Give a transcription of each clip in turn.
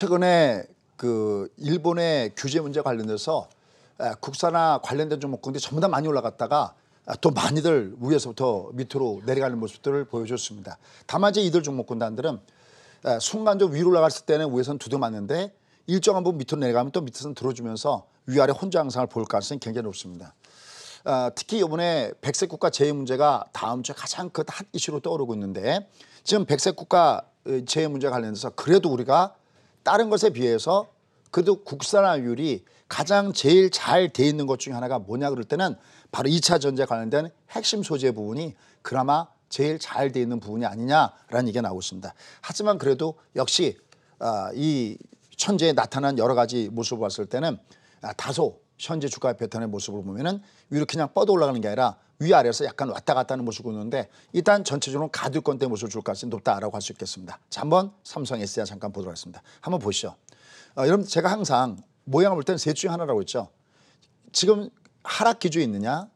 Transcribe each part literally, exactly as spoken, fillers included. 최근에 그 일본의 규제 문제 관련돼서 국산화 관련된 종목군들이 전부 다 많이 올라갔다가 또 많이들 위에서부터 밑으로 내려가는 모습들을 보여줬습니다. 다만 이제 이들 종목군단들은 순간적으로 위로 올라갔을 때는 위에서는 두드맞는데 일정한 부분 밑으로 내려가면 또 밑에서는 들어주면서 위아래 혼조 양상을 볼 가능성이 굉장히 높습니다. 특히 이번에 백색 국가 제외 문제가 다음 주에 가장 큰 핫 이슈로 떠오르고 있는데 지금 백색 국가 제외 문제 관련돼서 그래도 우리가 다른 것에 비해서 그래도 국산화율이 가장 제일 잘 돼 있는 것 중에 하나가 뭐냐 그럴 때는 바로 이 차 전지에 관련된 핵심 소재 부분이 그나마 제일 잘 돼 있는 부분이 아니냐라는 얘기가 나오고 있습니다. 하지만 그래도 역시 이 천재에 나타난 여러 가지 모습을 봤을 때는 다소 현재 주가의 패턴의 모습을 보면은 위로 그냥 뻗어 올라가는 게 아니라 위아래에서 약간 왔다 갔다 하는 모습이 있는데 일단 전체적으로 가둘건대 모습을 줄 가능성이 높다라고 할 수 있겠습니다. 자, 한번 삼성 에스디아이 잠깐 보도록 하겠습니다. 한번 보시죠. 어, 여러분 제가 항상 모양을 볼 때는 셋 중에 하나라고 했죠. 지금 하락 기조에 있느냐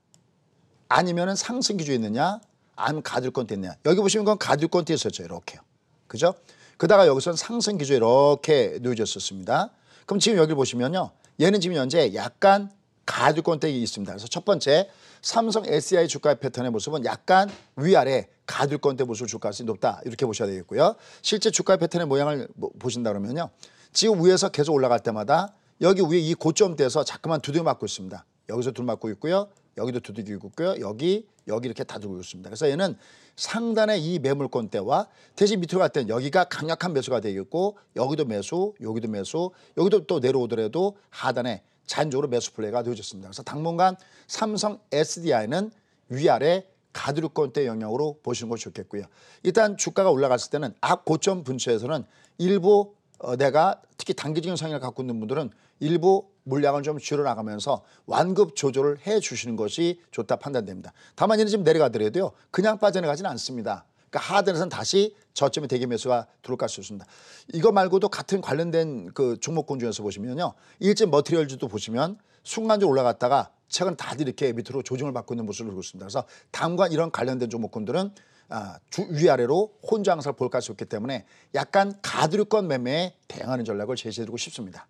아니면은 상승 기조에 있느냐 아니면 가둘건대 있느냐. 여기 보시면 그건 가둘건대에 있었죠. 이렇게요. 그죠? 그다가 여기서는 상승 기조에 이렇게 놓여졌었습니다. 그럼 지금 여기 보시면요. 얘는 지금 현재 약간 가둘건대이 있습니다. 그래서 첫 번째 삼성 에스디아이 주가의 패턴의 모습은 약간 위아래 가둘건대 모습을 줄 가능성이 높다 이렇게 보셔야 되겠고요. 실제 주가의 패턴의 모양을 보신다 그러면요. 지금 위에서 계속 올라갈 때마다 여기 위에 이 고점대에서 자꾸만 두들겨 맞고 있습니다. 여기서 두들겨 맞고 있고요. 여기도 두들기고 있고요. 여기 여기 이렇게 다들고 있습니다. 그래서 얘는 상단의 이 매물권대와 대신 밑으로 갈 때는 여기가 강력한 매수가 되겠고 여기도 매수, 여기도 매수, 여기도 또 내려오더라도 하단에 자연적으로 매수 플레이가 되어졌습니다. 그래서 당분간 삼성 에스디아이는 위아래 가두류권대 영역으로 보시는 것이 좋겠고요. 일단 주가가 올라갔을 때는 앞 고점 분수에서는 일부 어, 내가 특히 단기적인 성향을 갖고 있는 분들은 일부 물량을 좀 줄여나가면서 완급 조절을 해주시는 것이 좋다 판단됩니다. 다만 얘는 지금 내려가더라도요. 그냥 빠져나가지는 않습니다. 그러니까 하단에서는 다시 저점의 대기 매수가 들어갈 수 있습니다. 이거 말고도 같은 관련된 그 종목군 중에서 보시면요. 일진 머티리얼즈도 보시면 순간적으로 올라갔다가 최근 다들 이렇게 밑으로 조정을 받고 있는 모습을 보고 있습니다. 그래서 당분간 이런 관련된 종목군들은 아, 주, 위아래로 혼조 양상을 볼까 수 있기 때문에 약간 가두리권 매매에 대응하는 전략을 제시해드리고 싶습니다.